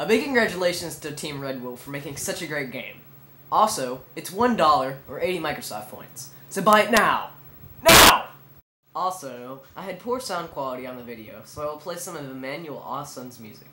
A big congratulations to Team Red Wolf for making such a great game. Also, it's $1 or 80 Microsoft points, so buy it now! Now! Also, I had poor sound quality on the video, so I will play some of Emmanuel Awson's music.